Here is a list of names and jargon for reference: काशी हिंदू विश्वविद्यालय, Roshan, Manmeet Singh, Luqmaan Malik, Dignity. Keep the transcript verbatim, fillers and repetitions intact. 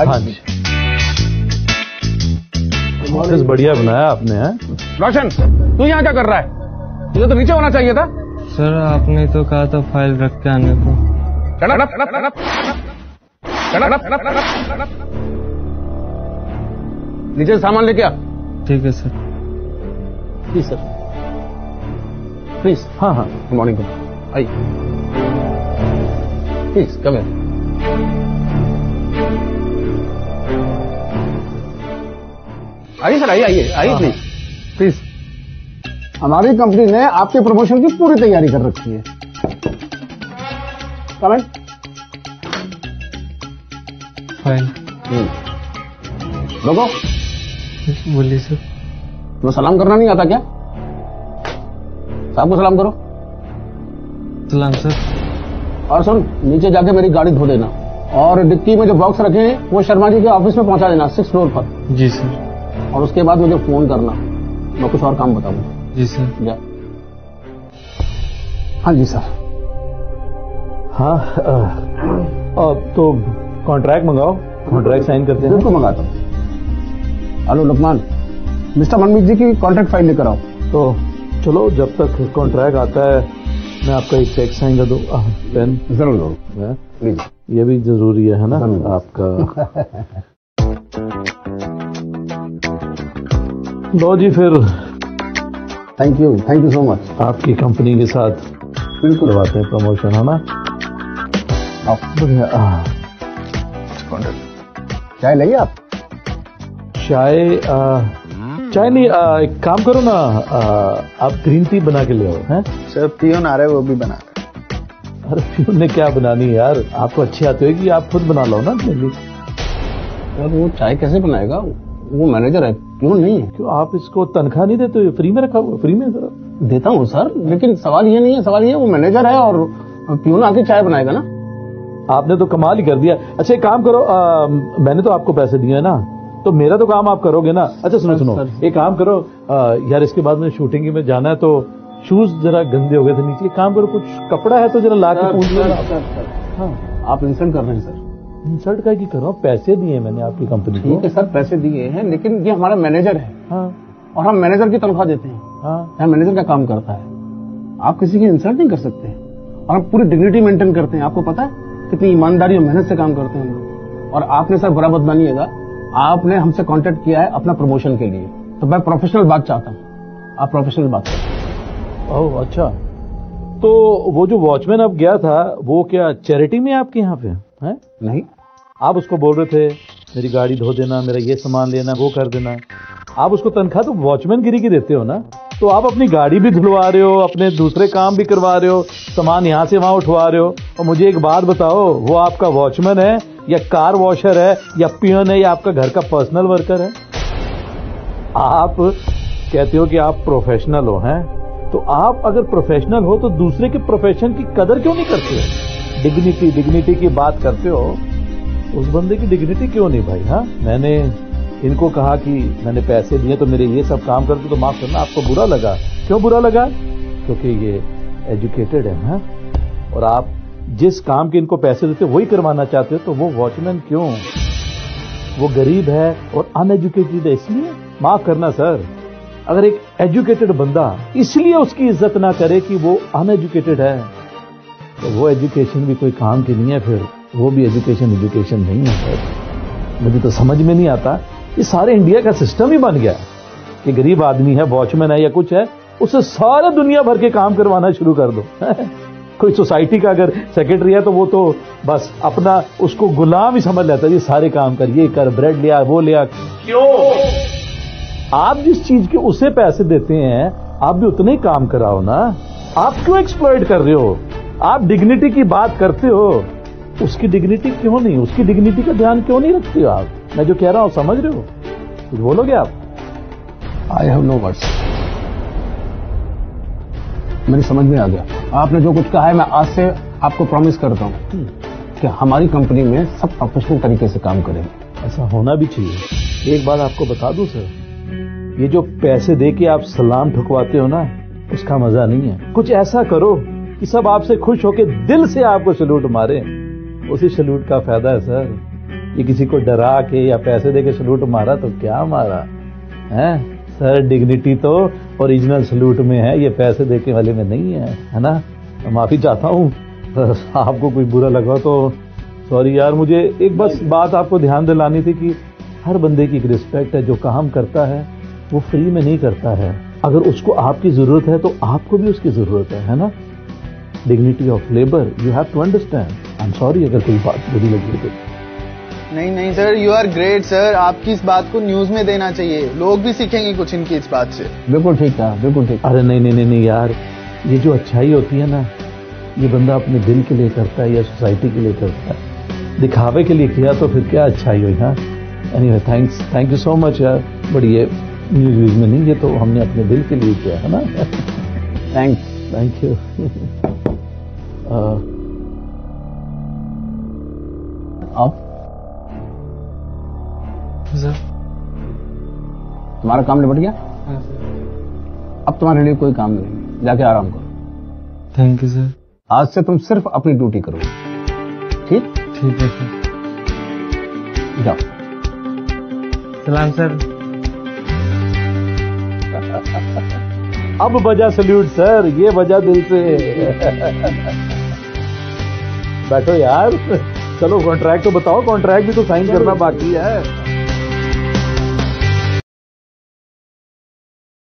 अच्छा बढ़िया बनाया आपने। रोशन तू यहाँ क्या कर रहा है, तुझे तो नीचे होना चाहिए था। सर आपने तो कहा था फाइल रख के आने को। नीचे सामान लेके आ। ठीक है सर। Please sir please. हाँ हाँ गुड मॉर्निंग आइए प्लीज कम हियर। आइए सर आइए आइए आइए प्लीज प्लीज। हमारी कंपनी ने आपके प्रमोशन की पूरी तैयारी कर रखी है। कमेंट फाइन लोगों बोलिए सर। तुम्हें सलाम करना नहीं आता क्या? साहब को सलाम करो। सलाम सर। और सुन नीचे जाके मेरी गाड़ी धो देना और डिक्की में जो बॉक्स रखे हैं वो शर्मा जी के ऑफिस में पहुंचा देना सिक्स फ्लोर पर। जी सर। और उसके बाद मुझे फोन करना, मैं कुछ और काम बताऊंगा। जी सर। जा। हाँ जी सर। हाँ अब तो कॉन्ट्रैक्ट मंगाओ, कॉन्ट्रैक्ट साइन करते हैं। बिल्कुल मंगाता हूँ। हेलो लुकमान, मिस्टर मनमीत जी की कॉन्ट्रैक्ट फाइल लेकर आओ। तो चलो जब तक कॉन्ट्रैक्ट आता है मैं आपका एक चेक साइन कर दूँ। पेन जरूर दो, ये भी जरूरी है ना आपका। लो जी फिर। Thank you thank you so much. आपकी कंपनी के साथ बिल्कुल करवाते हैं प्रमोशन, है ना। चाय लाइए आप। चाय चाय नहीं, आ, एक काम करो ना, आ, आप ग्रीन टी बना के ले आओ। हैं सर पियोन आ रहा है वो भी बना। अरे पियोन ने क्या बनानी यार, आपको अच्छी आती होगी, आप खुद बना लो ना। यार वो चाय कैसे बनाएगा, वो मैनेजर है क्यों नहीं है। क्यों आप इसको तनख्वाह नहीं देते, फ्री में रखा हुआ। फ्री में देता हूँ सर, लेकिन सवाल ये नहीं है, सवाल ये वो मैनेजर है और प्यून आके चाय बनाएगा ना। आपने तो कमाल ही कर दिया। अच्छा एक काम करो, आ, मैंने तो आपको पैसे दिए हैं ना, तो मेरा तो काम आप करोगे ना। अच्छा सुनो सुनो एक काम करो आ, यार इसके बाद में शूटिंग में जाना है, तो शूज जरा गंदे हो गए थे नीचे। काम करो कुछ कपड़ा है तो जरा ला के पूछ लो। आप इंसल्ट कर रहे हैं सर। इंसल्ट का की करो, पैसे दिए मैंने आपकी कंपनी को। ठीक है सर पैसे दिए हैं, लेकिन ये हमारा मैनेजर है। हाँ। और हम मैनेजर की तनख्वाह देते हैं। हाँ। मैनेजर का काम करता है, आप किसी की इंसल्ट नहीं कर सकते हैं। और हम पूरी डिग्निटी मेंटेन करते हैं, आपको पता है कितनी ईमानदारी और मेहनत से काम करते हैं हम लोग। और आपने सर बड़ा बदमानिएगा, आपने हमसे कॉन्टेक्ट किया है अपना प्रमोशन के लिए, तो मैं प्रोफेशनल बात चाहता हूँ। आप प्रोफेशनल बात करते। ओह अच्छा, तो वो जो वॉचमैन अब गया था वो क्या चैरिटी में आपके यहाँ पे है? नहीं आप उसको बोल रहे थे मेरी गाड़ी धो देना, मेरा ये सामान लेना, वो कर देना। आप उसको तनख्वाह तो वॉचमैन गिरी की देते हो ना, तो आप अपनी गाड़ी भी धुलवा रहे हो, अपने दूसरे काम भी करवा रहे हो, सामान यहाँ से वहाँ उठवा रहे हो। और मुझे एक बात बताओ, वो आपका वॉचमैन है या कार वॉशर है या पियन है या आपका घर का पर्सनल वर्कर है? आप कहते हो कि आप प्रोफेशनल हो। हैं तो आप अगर प्रोफेशनल हो तो दूसरे के प्रोफेशन की कदर क्यों नहीं करते हो? डिग्निटी डिग्निटी की बात करते हो, उस बंदे की डिग्निटी क्यों नहीं भाई। हाँ मैंने इनको कहा कि मैंने पैसे दिए तो मेरे ये सब काम करते, तो माफ करना आपको बुरा लगा। क्यों बुरा लगा? क्योंकि ये एजुकेटेड है हा? और आप जिस काम के इनको पैसे देते वही करवाना चाहते हो, तो वो वॉचमैन क्यों? वो गरीब है और अनएजुकेटेड है इसलिए। माफ करना सर, अगर एक एजुकेटेड बंदा इसलिए उसकी इज्जत ना करे कि वो अनएजुकेटेड है, तो वो एजुकेशन भी कोई काम की नहीं है, फिर वो भी एजुकेशन एजुकेशन नहीं है। मुझे तो समझ में नहीं आता, ये सारे इंडिया का सिस्टम ही बन गया कि गरीब आदमी है, वॉचमैन है या कुछ है, उससे सारे दुनिया भर के काम करवाना शुरू कर दो। कोई सोसाइटी का अगर सेक्रेटरी है तो वो तो बस अपना उसको गुलाम ही समझ लेता है, ये सारे काम कर, ये कर, ब्रेड लिया, वो लिया। क्यों? आप जिस चीज के उसे पैसे देते हैं आप भी उतने ही काम कराओ ना, आप क्यों एक्सप्लॉइट कर रहे हो? आप डिग्निटी की बात करते हो, उसकी डिग्निटी क्यों नहीं, उसकी डिग्निटी का ध्यान क्यों नहीं रखते हो आप? मैं जो कह रहा हूँ समझ रहे हो? कुछ बोलोगे आप? I have no words. मेरी समझ में आ गया, आपने जो कुछ कहा है मैं आज से आपको प्रॉमिस करता हूँ कि हमारी कंपनी में सब प्रोफेशनल तरीके से काम करेंगे। ऐसा होना भी चाहिए। एक बात आपको बता दूं सर, ये जो पैसे दे के आप सलाम ठुकवाते हो ना, उसका मजा नहीं है। कुछ ऐसा करो कि सब आपसे खुश होके दिल से आपको सलूट मारे, उसी सलूट का फायदा है सर। ये किसी को डरा के या पैसे दे के सलूट मारा तो क्या मारा है सर। डिग्निटी तो ओरिजिनल सलूट में है, ये पैसे देके वाले में नहीं है, है ना। तो माफ़ी चाहता हूँ आपको कोई बुरा लगा तो, सॉरी यार। मुझे एक बस बात आपको ध्यान दिलानी थी कि हर बंदे की एक रिस्पेक्ट है, जो काम करता है वो फ्री में नहीं करता है। अगर उसको आपकी ज़रूरत है तो आपको भी उसकी ज़रूरत है, है ना। Dignity of labour you have to understand. I am sorry अगर कोई बात बुरी लगी तो। नहीं नहीं sir, you are great sir, आपकी इस बात को न्यूज में देना चाहिए, लोग भी सीखेंगे कुछ इनकी इस बात से। बिल्कुल ठीक था, बिल्कुल ठीक। अरे नहीं नहीं नहीं यार, ये जो अच्छाई होती है ना, ये बंदा अपने दिल के लिए करता है या सोसाइटी के लिए करता है। दिखावे के लिए किया तो फिर क्या अच्छाई हुई ना। Anyway thanks, thank you so much यार। बट ये न्यूज में नहीं, ये तो हमने अपने दिल के लिए किया है ना। Thanks, thank you. आप सर, तुम्हारा काम निपट गया? हाँ सर। अब तुम्हारे लिए कोई काम नहीं, जाके आराम करो। Thank you sir. आज से तुम सिर्फ अपनी ड्यूटी करो, ठीक? ठीक है सर, जाओ। सलाम सर। अब बजा सल्यूट सर, ये बजा दिल से। बैठो यार, चलो कॉन्ट्रैक्ट तो बताओ, कॉन्ट्रैक्ट भी तो साइन करना बाकी है।